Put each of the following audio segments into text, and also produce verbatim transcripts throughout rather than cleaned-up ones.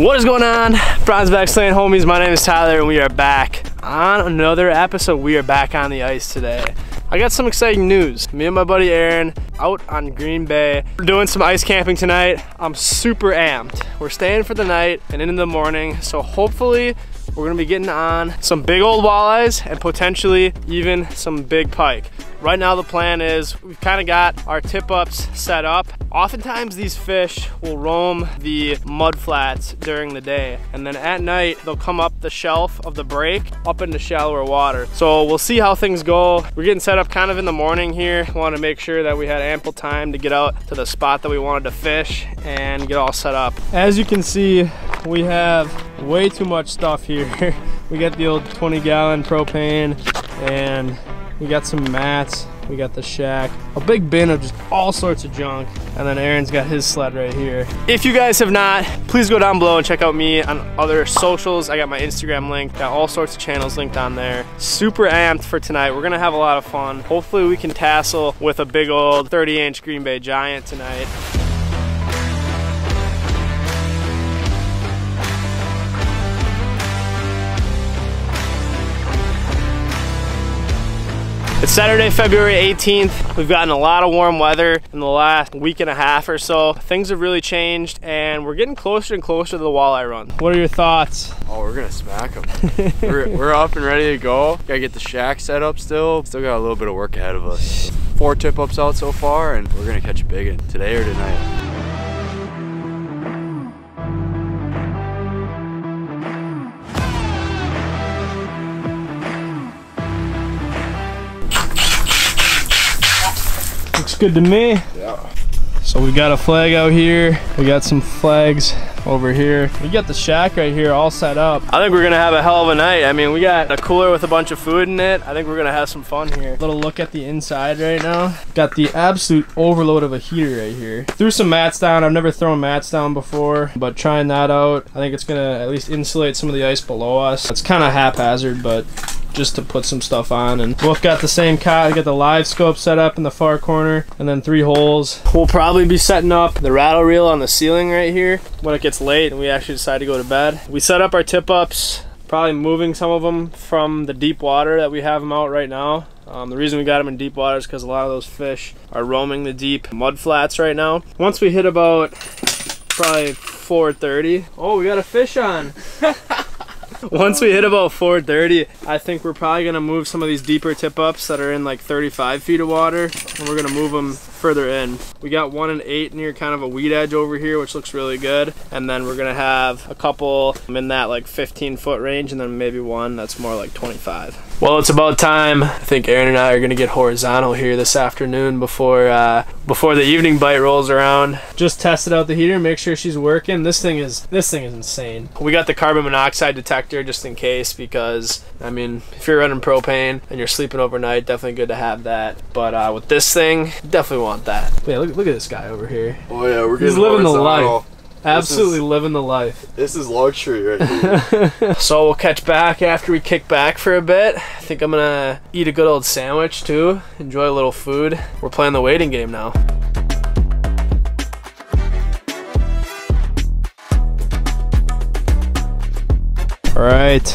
What is going on, Bronzeback Slaying homies? My name is Tyler and we are back on another episode. We are back on the ice today. I got some exciting news. Me and my buddy Aaron out on Green Bay. We're doing some ice camping tonight. I'm super amped. We're staying for the night and in the morning, so hopefully we're gonna be getting on some big old walleyes and potentially even some big pike. Right now the plan is we've kind of got our tip ups set up. Oftentimes these fish will roam the mud flats during the day, and then at night they'll come up the shelf of the break up into shallower water. So we'll see how things go. We're getting set up kind of in the morning here. Want to make sure that we had ample time to get out to the spot that we wanted to fish and get all set up. As you can see, we have way too much stuff here. We got the old twenty gallon propane, and we got some mats, we got the shack, a big bin of just all sorts of junk, and then Aaron's got his sled right here. If you guys have not, please go down below and check out me on other socials. I got my Instagram linked, got all sorts of channels linked on there. Super amped for tonight. We're gonna have a lot of fun. Hopefully we can tassel with a big old thirty inch Green Bay giant tonight. It's Saturday, February eighteenth. We've gotten a lot of warm weather in the last week and a half or so. Things have really changed, and we're getting closer and closer to the walleye run. What are your thoughts? Oh, we're gonna smack them. we're, we're up and ready to go. Gotta get the shack set up still. Still got a little bit of work ahead of us. Four tip-ups out so far, and we're gonna catch a big one today or tonight. Good to me. Yeah. So we got a flag out here. We got some flags over here. We got the shack right here all set up. I think we're gonna have a hell of a night. I mean, we got a cooler with a bunch of food in it. I think we're gonna have some fun here. Little look at the inside right now. Got the absolute overload of a heater right here. Threw some mats down. I've never thrown mats down before, but trying that out, I think it's gonna at least insulate some of the ice below us. It's kind of haphazard, but just to put some stuff on. And both got the same cot. We got the live scope set up in the far corner, and then three holes. We'll probably be setting up the rattle reel on the ceiling right here when it gets late and we actually decide to go to bed. We set up our tip-ups, probably moving some of them from the deep water that we have them out right now. Um, the reason we got them in deep water is because a lot of those fish are roaming the deep mud flats right now. Once we hit about probably four thirty, oh, we got a fish on. Once we hit about four thirty, I think we're probably gonna move some of these deeper tip-ups that are in like thirty-five feet of water, and we're gonna move them further in. We got one and eight near kind of a weed edge over here, which looks really good. And then we're gonna have a couple in that like fifteen foot range, and then maybe one that's more like twenty-five. Well, it's about time. I think Aaron and I are gonna get horizontal here this afternoon before uh, before the evening bite rolls around. Just tested out the heater, make sure she's working. This thing is this thing is insane. We got the carbon monoxide detector just in case, because I mean, if you're running propane and you're sleeping overnight, definitely good to have that. But uh, with this thing, definitely want that. But yeah, look, look at this guy over here. Oh yeah, we're he's living the life. Absolutely is, living the life. This is luxury right here. So we'll catch back after we kick back for a bit. I think I'm gonna eat a good old sandwich too. Enjoy a little food. We're playing the waiting game now. All right,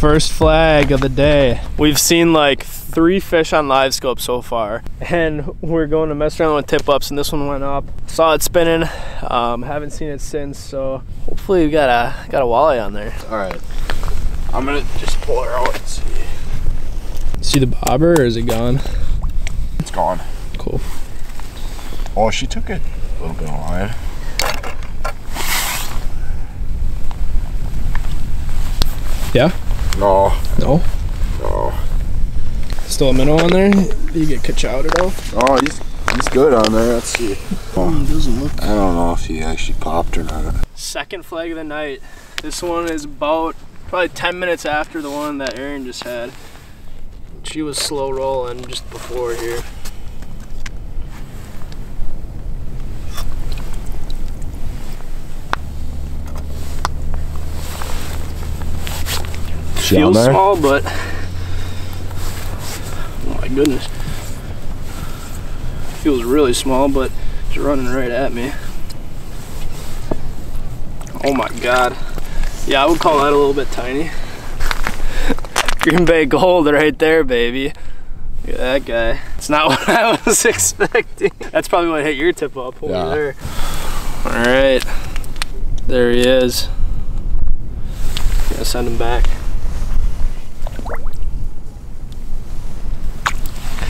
first flag of the day. We've seen like three fish on live scope so far, and we're going to mess around with tip ups, and this one went up. Saw it spinning, um, haven't seen it since, so hopefully we got a, got a walleye on there. All right, I'm gonna just pull her out and see. See the bobber, or is it gone? It's gone. Cool. Oh, she took it a little bit of line. Yeah? No. No? No. Still a minnow on there? Did you get ka-chowed at all? Oh, he's, he's good on there. Let's see. Oh, mm, doesn't look I don't know if he actually popped or not. Second flag of the night. This one is about probably ten minutes after the one that Aaron just had. She was slow rolling just before here. Feels small, but oh my goodness, feels really small, but it's running right at me. Oh my God. Yeah, I would call that a little bit tiny. Green Bay gold right there, baby. Look at that guy. It's not what I was expecting. That's probably what hit your tip up over yeah. there. All right, there he is. I'm gonna send him back.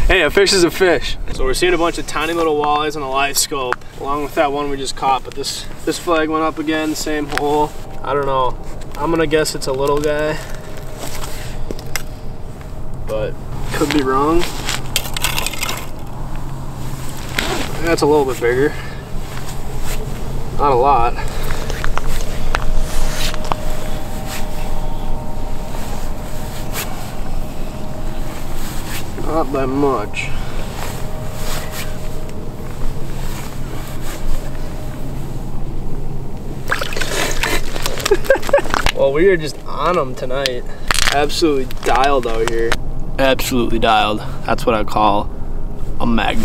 Hey, a fish is a fish. So we're seeing a bunch of tiny little walleyes on a live scope, along with that one we just caught, but this, this flag went up again, same hole. I don't know. I'm gonna guess it's a little guy, but could be wrong. That's a little bit bigger. Not a lot. Not that much. Well, we are just on them tonight. Absolutely dialed out here. Absolutely dialed. That's what I call a magnum.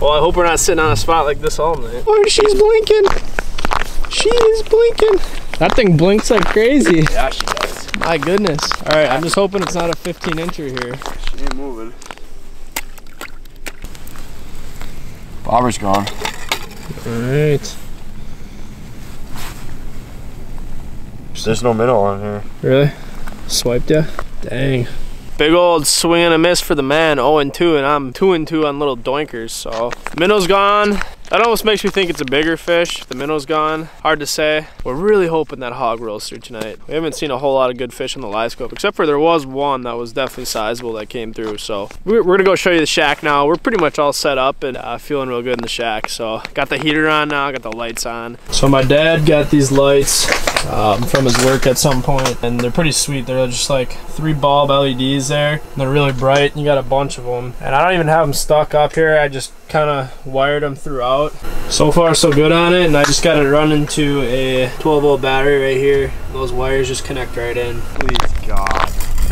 Well, I hope we're not sitting on a spot like this all night. Oh, she's blinking. She is blinking. That thing blinks like crazy. Yeah, she does. My goodness. All right, I'm just hoping it's not a fifteen incher here. She ain't moving. Bobber's gone. All right. There's no minnow on here. Really? Swiped ya? Dang. Big old swing and a miss for the man, oh and two, and I'm two and two on little doinkers, so. Minnow's gone. That almost makes me think it's a bigger fish. The minnow's gone. Hard to say. We're really hoping that hog rolls through tonight. We haven't seen a whole lot of good fish on the live scope, except for there was one that was definitely sizable that came through. So we're, we're gonna go show you the shack now. We're pretty much all set up and uh, feeling real good in the shack. So got the heater on now, got the lights on. So my dad got these lights um, from his work at some point, and they're pretty sweet. They're just like three bulb L E Ds there. And they're really bright, and you got a bunch of them. And I don't even have them stuck up here. I just kind of wired them throughout. So far so good on it, and I just got it running to a twelve volt battery right here. Those wires just connect right in. Please God.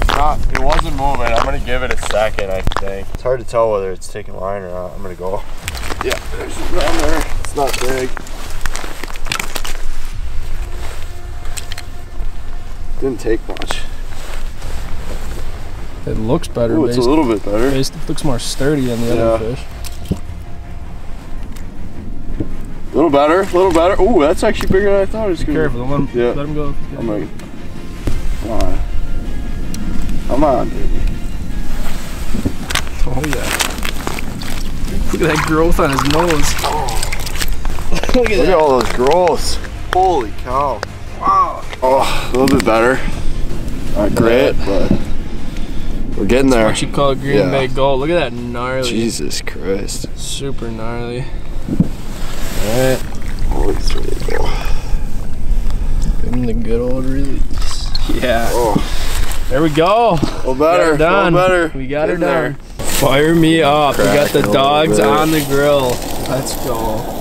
Not, it wasn't moving. I'm gonna give it a second, I think. It's hard to tell whether it's taking line or not. I'm gonna go. Yeah, there's it down there. It's not big. Didn't take much. It looks better. Ooh, it's based, a little bit better. Based, it looks more sturdy than the yeah. other fish. A little better, a little better. Ooh, that's actually bigger than I thought it was going to be. Careful, let him, yeah. let him go. I'm like, come on. Come on, dude. Oh, yeah. Look at that growth on his nose. Oh. Look at Look that. Look at all those growths. Holy cow. Wow. Oh, a little bit better. Not great, but we're getting that's there. What you call Green yeah. Bay gold. Look at that gnarly. Jesus Christ. Super gnarly. Alright. Give him the good old release. Yeah. Oh. There we go. Well better. We got her done. Well better. We got her done. Fire me up. Crack, we got the dogs on the grill. Let's go.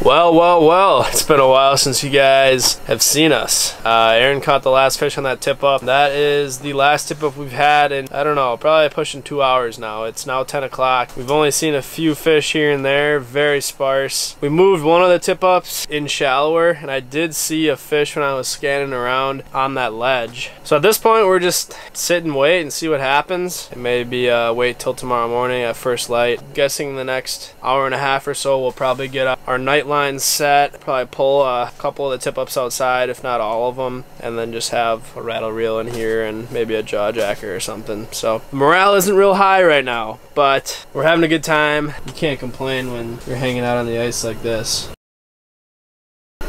Well, well, well, it's been a while since you guys have seen us. Uh, Aaron caught the last fish on that tip up. That is the last tip up we've had in, I don't know, probably pushing two hours now. It's now ten o'clock. We've only seen a few fish here and there, very sparse. We moved one of the tip ups in shallower, and I did see a fish when I was scanning around on that ledge. So at this point, we're just sit and wait and see what happens. It may be uh, wait till tomorrow morning at first light. I'm guessing the next hour and a half or so, we'll probably get our night line set, probably pull a couple of the tip ups outside, if not all of them, and then just have a rattle reel in here and maybe a jaw jacker or something. So morale isn't real high right now, but we're having a good time. You can't complain when you're hanging out on the ice like this.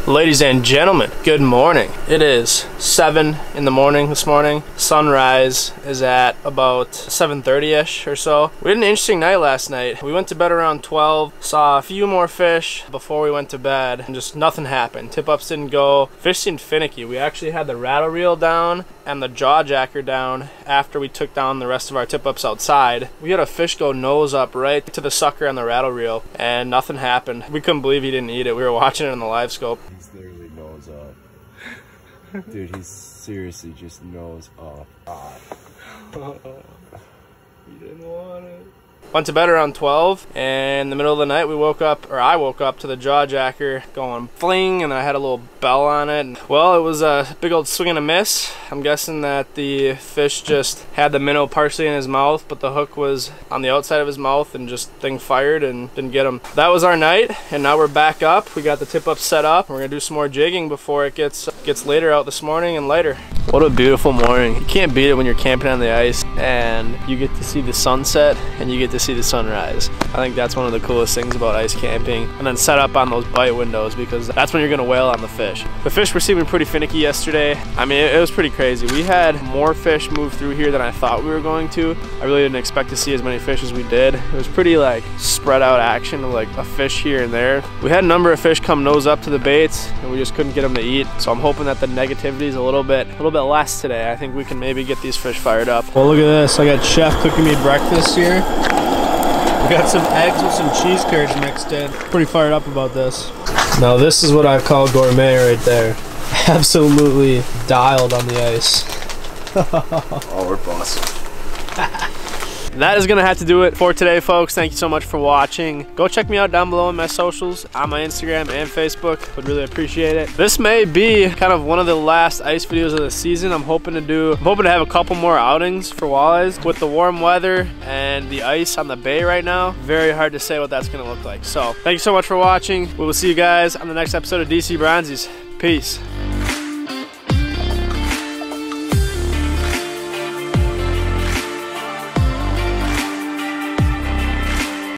Ladies and gentlemen, good morning. It is seven in the morning this morning. Sunrise is at about seven thirty-ish or so. We had an interesting night last night. We went to bed around twelve, saw a few more fish before we went to bed, and just nothing happened. Tip-ups didn't go. Fish seemed finicky. We actually had the rattle reel down and the jaw jacker down after we took down the rest of our tip-ups outside. We had a fish go nose up right to the sucker on the rattle reel, and nothing happened. We couldn't believe he didn't eat it. We were watching it on the live scope. He's literally nose up. Dude, he's seriously just nose up. Oh. You didn't want it. Went to bed around twelve, and in the middle of the night we woke up, or I woke up to the jaw jacker going fling, and I had a little bell on it. And, well, it was a big old swing and a miss. I'm guessing that the fish just had the minnow partially in his mouth, but the hook was on the outside of his mouth and just thing fired and didn't get him. That was our night, and now we're back up. We got the tip up set up, and we're gonna do some more jigging before it gets gets later out this morning and lighter. What a beautiful morning. You can't beat it when you're camping on the ice and you get to see the sunset and you get to see the sunrise. I think that's one of the coolest things about ice camping, and then set up on those bite windows, because that's when you're gonna whale on the fish. The fish were seeming pretty finicky yesterday. I mean, it, it was pretty crazy. We had more fish move through here than I thought we were going to. I really didn't expect to see as many fish as we did. It was pretty like spread out action of like a fish here and there. We had a number of fish come nose up to the baits and we just couldn't get them to eat. So I'm hoping that the negativity is a little bit a little bit less today. I think we can maybe get these fish fired up. Well, look at this. I got Chef cooking me breakfast here. We got some eggs with some cheese curds mixed in. Pretty fired up about this. Now this is what I call gourmet right there. Absolutely dialed on the ice. Oh, we're bossing. That is gonna have to do it for today, folks. Thank you so much for watching. Go check me out down below on my socials, on my Instagram and Facebook. Would really appreciate it. This may be kind of one of the last ice videos of the season. I'm hoping to do, I'm hoping to have a couple more outings for walleyes. With the warm weather and the ice on the bay right now, very hard to say what that's gonna look like. So thank you so much for watching. We will see you guys on the next episode of D C Bronzies. Peace.